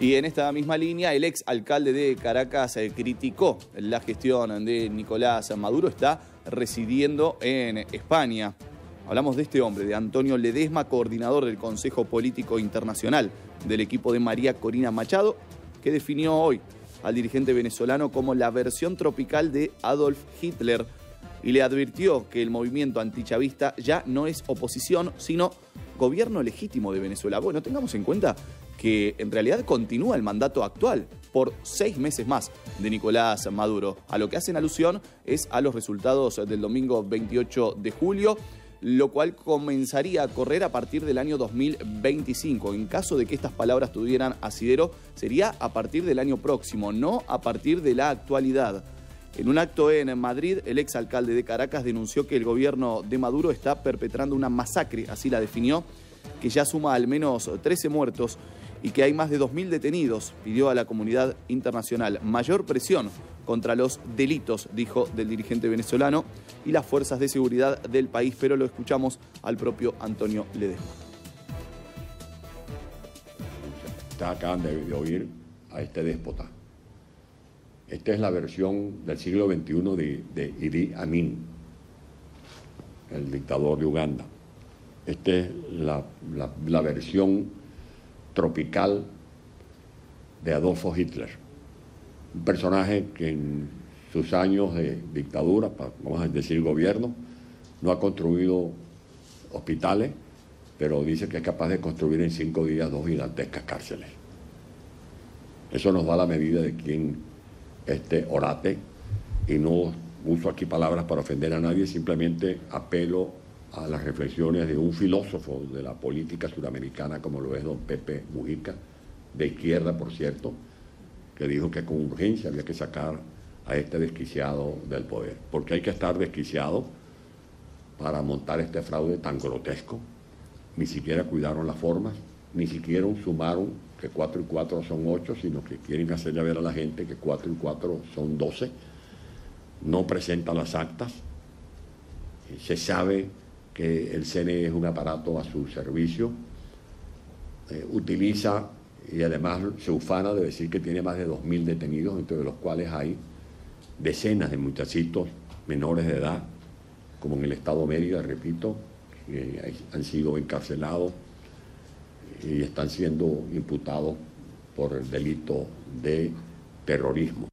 Y en esta misma línea, el ex alcalde de Caracas criticó la gestión de Nicolás Maduro, está residiendo en España. Hablamos de este hombre, de Antonio Ledezma, coordinador del Consejo Político Internacional del equipo de María Corina Machado, que definió hoy al dirigente venezolano como la versión tropical de Adolf Hitler y le advirtió que el movimiento antichavista ya no es oposición, sino gobierno legítimo de Venezuela. Bueno, tengamos en cuenta que en realidad continúa el mandato actual por 6 meses más de Nicolás Maduro. A lo que hacen alusión es a los resultados del domingo 28 de julio, lo cual comenzaría a correr a partir del año 2025. En caso de que estas palabras tuvieran asidero, sería a partir del año próximo, no a partir de la actualidad. En un acto en Madrid, el exalcalde de Caracas denunció que el gobierno de Maduro está perpetrando una masacre, así la definió, que ya suma al menos 13 muertos y que hay más de 2.000 detenidos. Pidió a la comunidad internacional mayor presión contra los delitos, dijo, del dirigente venezolano y las fuerzas de seguridad del país, pero lo escuchamos al propio Antonio Ledezma. Acaban de oír a este déspota. Esta es la versión del siglo XXI de Idi Amin, el dictador de Uganda. Esta es la versión tropical de Adolfo Hitler, un personaje que en sus años de dictadura, vamos a decir gobierno, no ha construido hospitales, pero dice que es capaz de construir en 5 días 2 gigantescas cárceles. Eso nos da la medida de quién orate, y no uso aquí palabras para ofender a nadie, simplemente apelo a las reflexiones de un filósofo de la política suramericana como lo es don Pepe Mujica, de izquierda por cierto, que dijo que con urgencia había que sacar a este desquiciado del poder, porque hay que estar desquiciado para montar este fraude tan grotesco. Ni siquiera cuidaron las formas, ni siquiera sumaron que 4 y 4 son 8, sino que quieren hacerle ver a la gente que 4 y 4 son 12, no presentan las actas, se sabe que el CNE es un aparato a su servicio, utiliza y además se ufana de decir que tiene más de 2.000 detenidos, entre los cuales hay decenas de muchachitos menores de edad, como en el estado Mérida, repito, que han sido encarcelados y están siendo imputados por el delito de terrorismo.